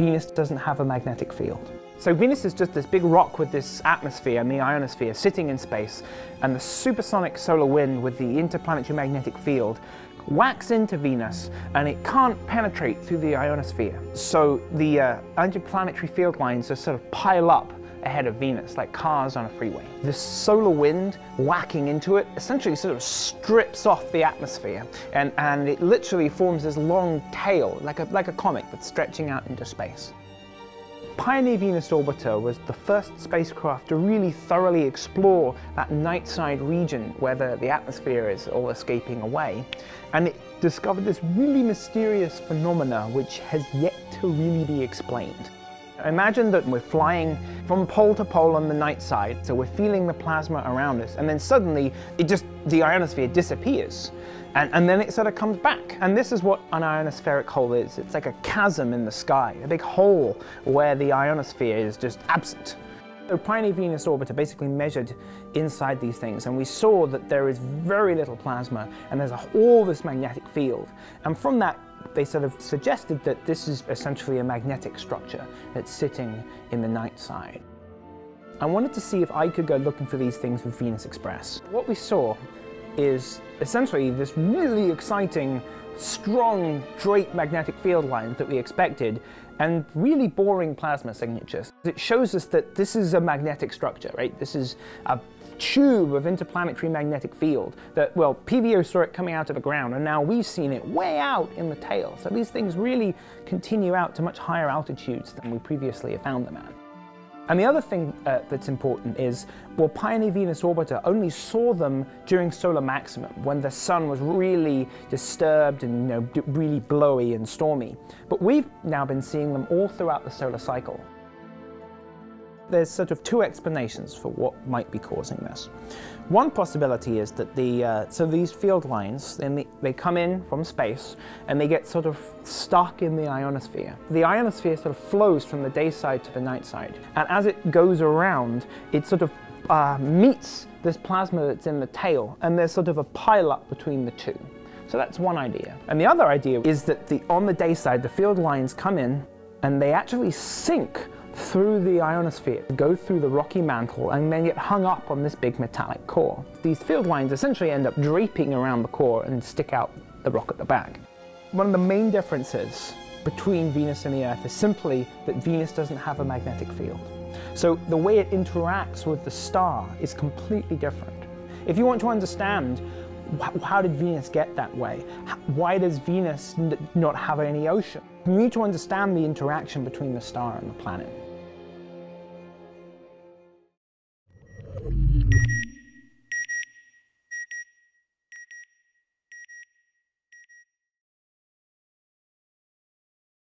Venus doesn't have a magnetic field. So Venus is just this big rock with this atmosphere and the ionosphere sitting in space, and the supersonic solar wind with the interplanetary magnetic field whacks into Venus, and it can't penetrate through the ionosphere. So the interplanetary field lines just sort of pile up ahead of Venus, like cars on a freeway. The solar wind whacking into it essentially sort of strips off the atmosphere, and it literally forms this long tail, like a comet, but stretching out into space. Pioneer Venus Orbiter was the first spacecraft to really thoroughly explore that night-side region where the atmosphere is all escaping away, and it discovered this really mysterious phenomena which has yet to really be explained. Imagine that we're flying from pole to pole on the night side, so we're feeling the plasma around us, and then suddenly the ionosphere disappears, and then it sort of comes back. And this is what an ionospheric hole is. It's like a chasm in the sky, a big hole where the ionosphere is just absent. So Pioneer Venus Orbiter basically measured inside these things, and we saw that there is very little plasma, and there's all this magnetic field, and from that they sort of suggested that this is essentially a magnetic structure that's sitting in the night side. I wanted to see if I could go looking for these things with Venus Express. What we saw is essentially this really exciting, strong, straight magnetic field lines that we expected, and really boring plasma signatures. It shows us that this is a magnetic structure, right? This is a tube of interplanetary magnetic field that, well, PVO saw it coming out of the ground, and now we've seen it way out in the tail. So these things really continue out to much higher altitudes than we previously have found them at. And the other thing that's important is, well, Pioneer Venus Orbiter only saw them during solar maximum, when the sun was really disturbed and, you know, really blowy and stormy. But we've now been seeing them all throughout the solar cycle. There's sort of two explanations for what might be causing this. One possibility is that these field lines, they come in from space and they get sort of stuck in the ionosphere. The ionosphere sort of flows from the day side to the night side, and as it goes around, it sort of meets this plasma that's in the tail, and there's sort of a pile-up between the two. So that's one idea. And the other idea is that on the day side, the field lines come in and they actually sink through the ionosphere, go through the rocky mantle, and then get hung up on this big metallic core. These field lines essentially end up draping around the core and stick out the rock at the back. One of the main differences between Venus and the Earth is simply that Venus doesn't have a magnetic field. So the way it interacts with the star is completely different. If you want to understand how did Venus get that way, why does Venus not have any ocean, we need to understand the interaction between the star and the planet.